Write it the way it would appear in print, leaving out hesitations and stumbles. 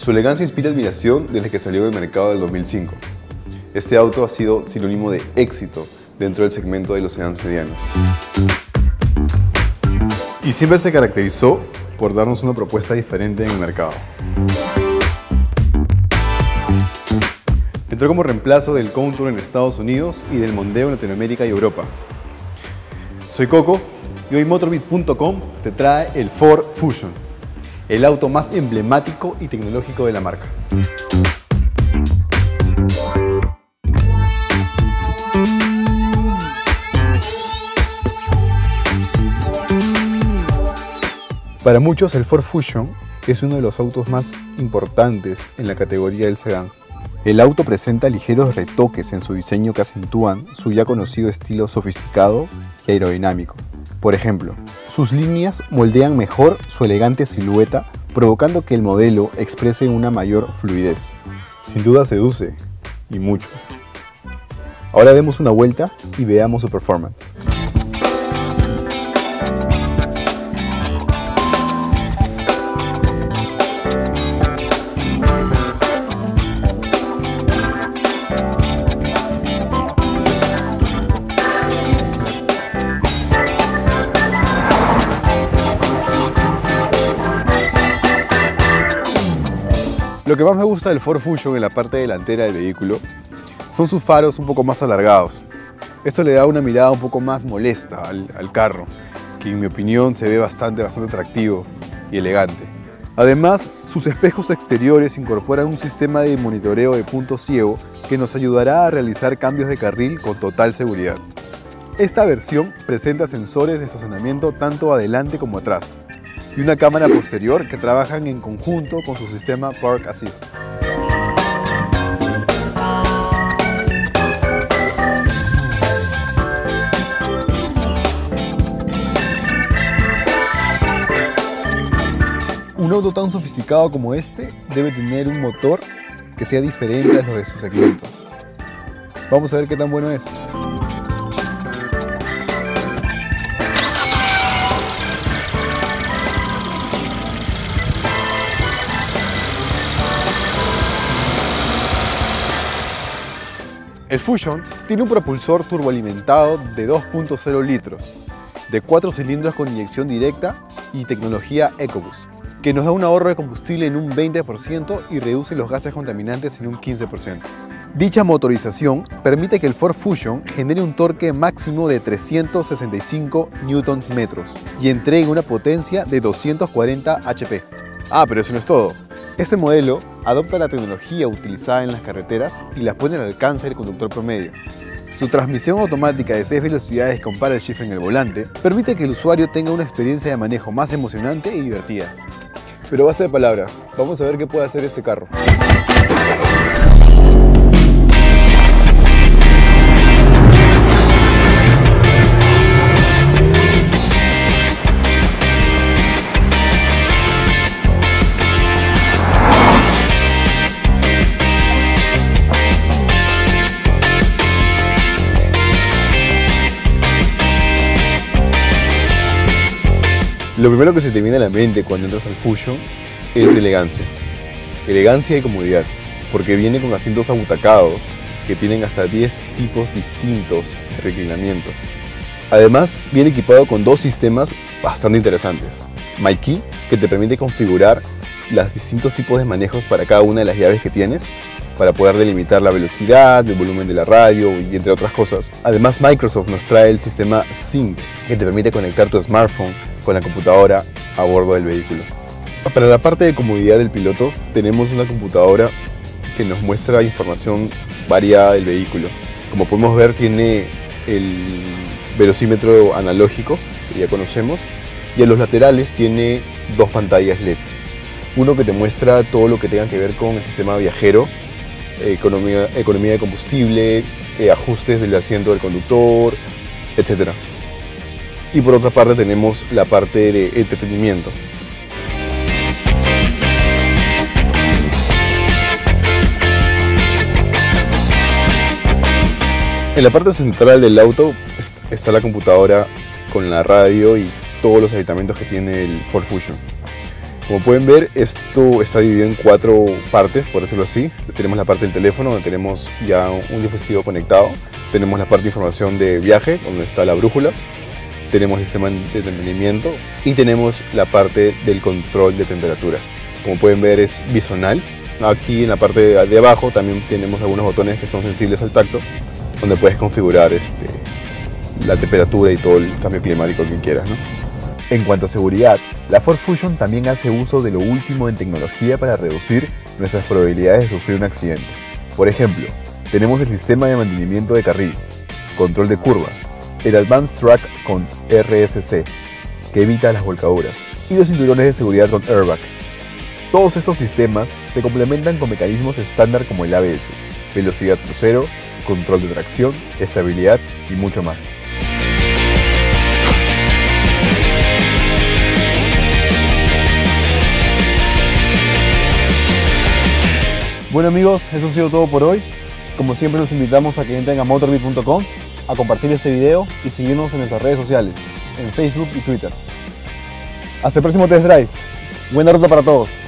Su elegancia inspira admiración desde que salió del mercado del 2005. Este auto ha sido sinónimo de éxito dentro del segmento de los sedans medianos. Y siempre se caracterizó por darnos una propuesta diferente en el mercado. Entró como reemplazo del Contour en Estados Unidos y del Mondeo en Latinoamérica y Europa. Soy Coco y hoy Motorbit.com te trae el Ford Fusion, el auto más emblemático y tecnológico de la marca. Para muchos, el Ford Fusion es uno de los autos más importantes en la categoría del sedán. El auto presenta ligeros retoques en su diseño que acentúan su ya conocido estilo sofisticado y aerodinámico. Por ejemplo, sus líneas moldean mejor su elegante silueta, provocando que el modelo exprese una mayor fluidez. Sin duda seduce, y mucho. Ahora demos una vuelta y veamos su performance. Lo que más me gusta del Ford Fusion en la parte delantera del vehículo son sus faros un poco más alargados. Esto le da una mirada un poco más molesta al carro, que en mi opinión se ve bastante atractivo y elegante. Además, sus espejos exteriores incorporan un sistema de monitoreo de punto ciego que nos ayudará a realizar cambios de carril con total seguridad. Esta versión presenta sensores de estacionamiento tanto adelante como atrás, y una cámara posterior que trabajan en conjunto con su sistema PARK ASSIST. Un auto tan sofisticado como este debe tener un motor que sea diferente a los de su segmento. Vamos a ver qué tan bueno es. El Fusion tiene un propulsor turboalimentado de 2.0 litros, de 4 cilindros con inyección directa y tecnología Ecobus, que nos da un ahorro de combustible en un 20% y reduce los gases contaminantes en un 15%. Dicha motorización permite que el Ford Fusion genere un torque máximo de 365 Nm y entregue una potencia de 240 HP. Ah, pero eso no es todo. Este modelo adopta la tecnología utilizada en las carreteras y la pone al alcance del conductor promedio. Su transmisión automática de 6 velocidades con paddle shift en el volante permite que el usuario tenga una experiencia de manejo más emocionante y divertida. Pero basta de palabras, vamos a ver qué puede hacer este carro. Lo primero que se te viene a la mente cuando entras al Fusion es elegancia. Elegancia y comodidad, porque viene con asientos abutacados que tienen hasta 10 tipos distintos de reclinamiento. Además, viene equipado con dos sistemas bastante interesantes. MyKey, que te permite configurar los distintos tipos de manejos para cada una de las llaves que tienes, para poder delimitar la velocidad, el volumen de la radio y entre otras cosas. Además, Microsoft nos trae el sistema Sync, que te permite conectar tu smartphone con la computadora a bordo del vehículo. Para la parte de comodidad del piloto, tenemos una computadora que nos muestra información variada del vehículo. Como podemos ver, tiene el velocímetro analógico, que ya conocemos, y a los laterales tiene dos pantallas LED. Uno que te muestra todo lo que tenga que ver con el sistema viajero, economía de combustible, ajustes del asiento del conductor, etc. Y por otra parte tenemos la parte de entretenimiento. En la parte central del auto está la computadora con la radio y todos los aditamentos que tiene el Ford Fusion. Como pueden ver, esto está dividido en cuatro partes, por decirlo así. Tenemos la parte del teléfono, donde tenemos ya un dispositivo conectado. Tenemos la parte de información de viaje, donde está la brújula. Tenemos el sistema de entretenimiento y tenemos la parte del control de temperatura. Como pueden ver, es bisonal. Aquí en la parte de abajo también tenemos algunos botones que son sensibles al tacto, donde puedes configurar la temperatura y todo el cambio climático que quieras, ¿no? En cuanto a seguridad, la Ford Fusion también hace uso de lo último en tecnología para reducir nuestras probabilidades de sufrir un accidente. Por ejemplo, tenemos el sistema de mantenimiento de carril, control de curvas, el Advanced Track con RSC, que evita las volcaduras, y los cinturones de seguridad con airbag. Todos estos sistemas se complementan con mecanismos estándar como el ABS, velocidad crucero, control de tracción, estabilidad y mucho más. Bueno amigos, eso ha sido todo por hoy. Como siempre los invitamos a que entren a Motorbit.com, a compartir este video y seguirnos en nuestras redes sociales, en Facebook y Twitter. Hasta el próximo test drive. Buena ruta para todos.